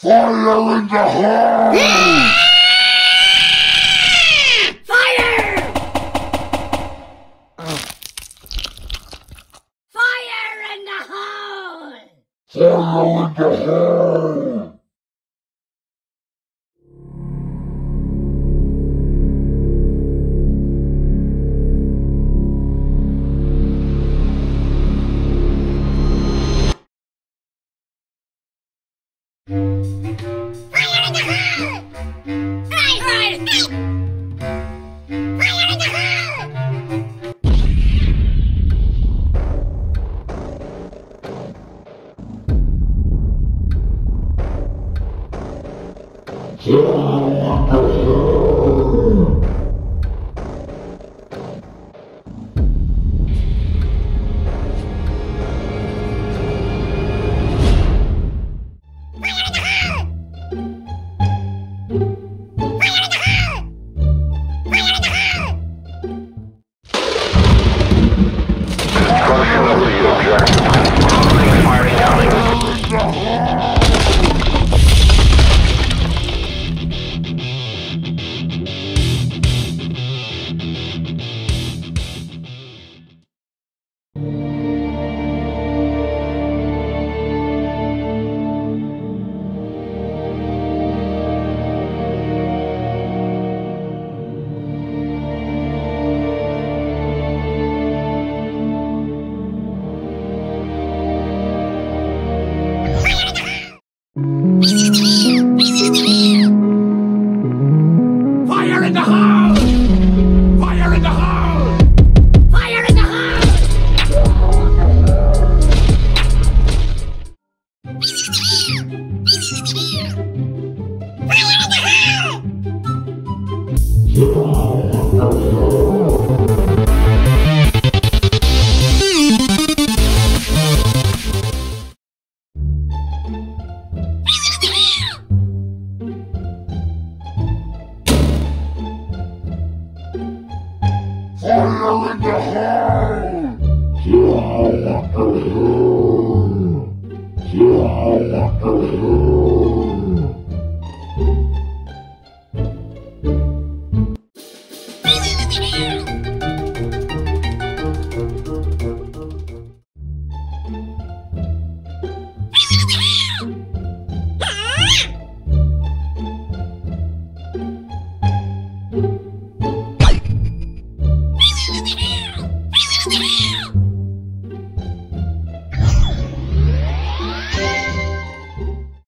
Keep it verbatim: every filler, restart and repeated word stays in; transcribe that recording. Fire in the hole! Yeah! Fire! Uh. Fire in the hole! Fire in the hole! Fire in the hole! Fire in the hole! Fire in the hole! Thank you.